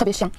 特别香。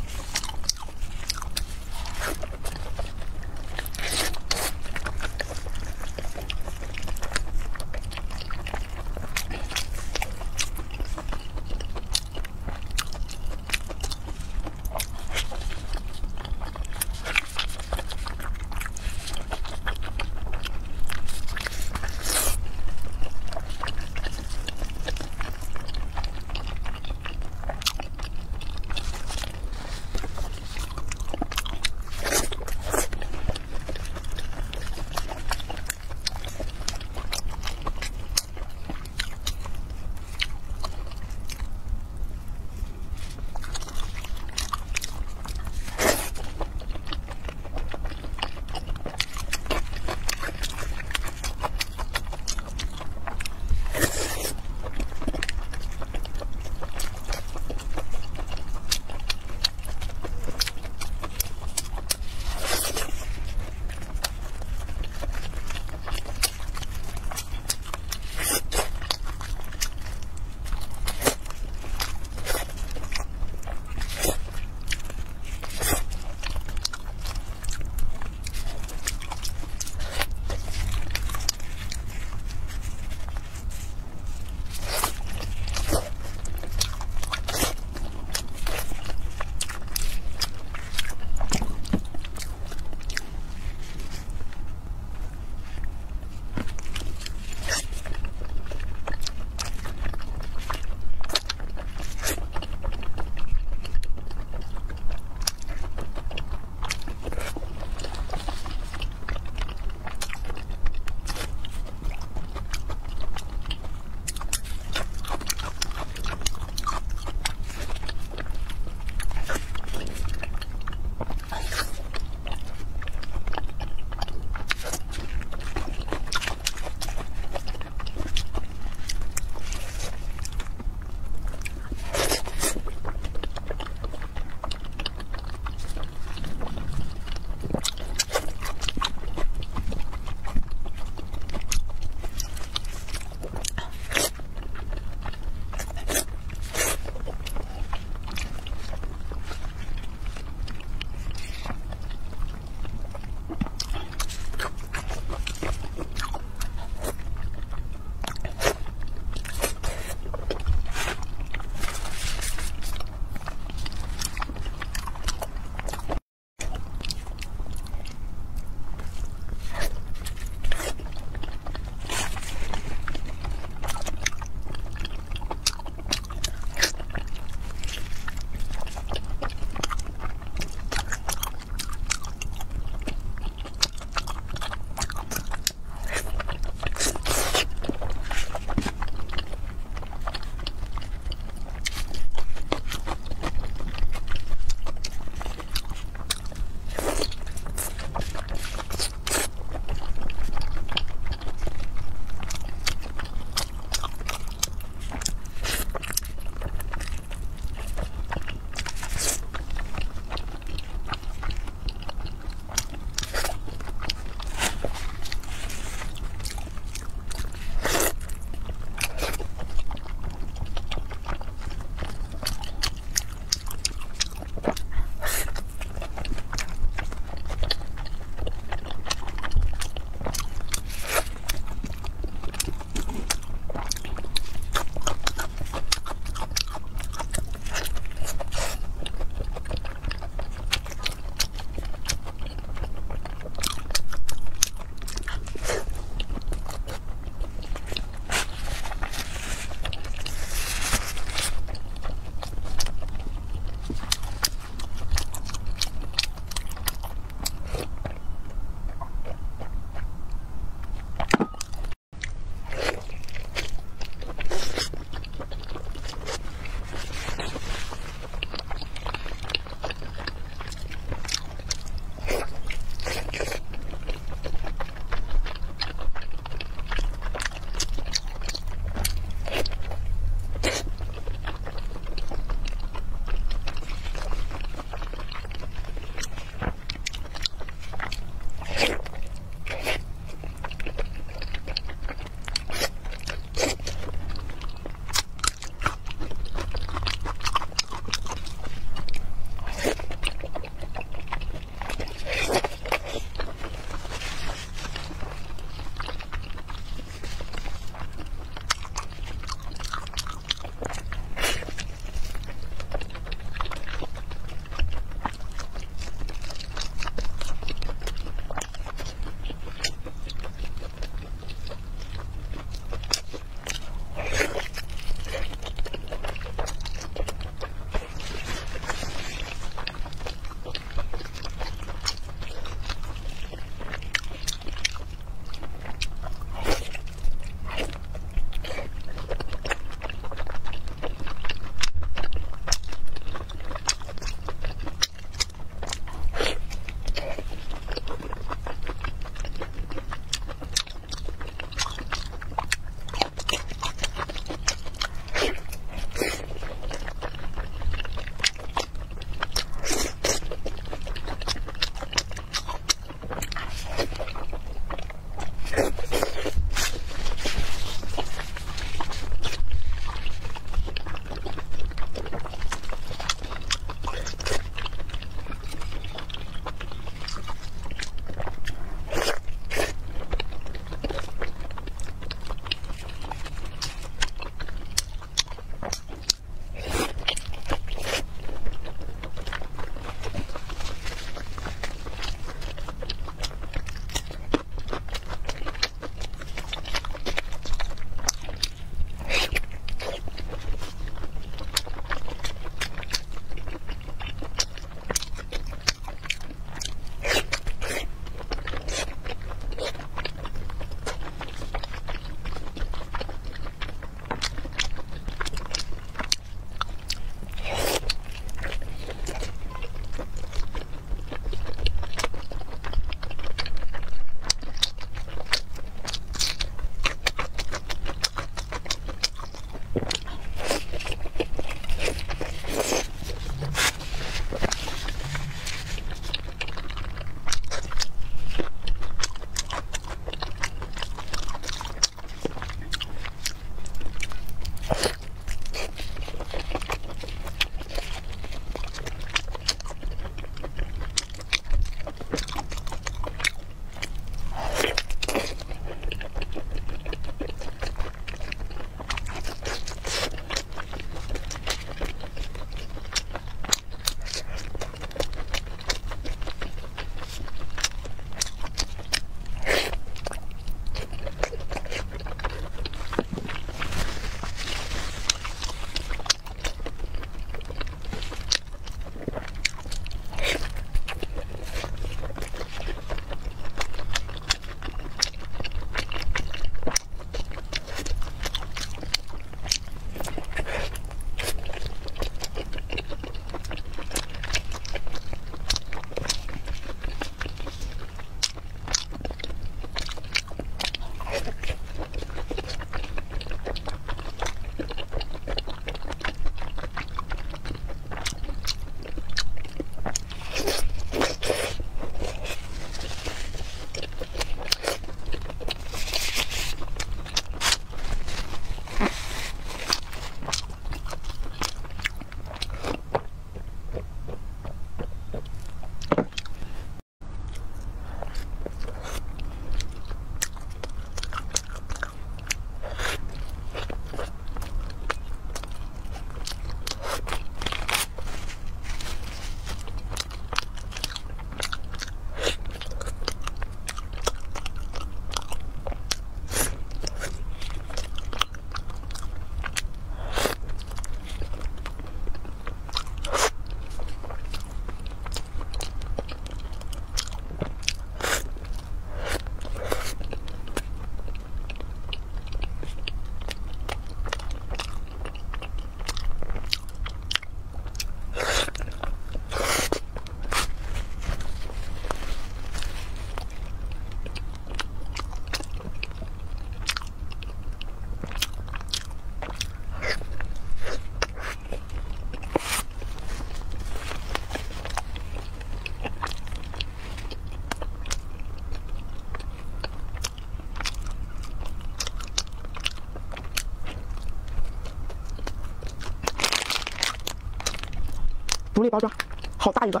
独立包装，好大一个。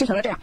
吃成了这样。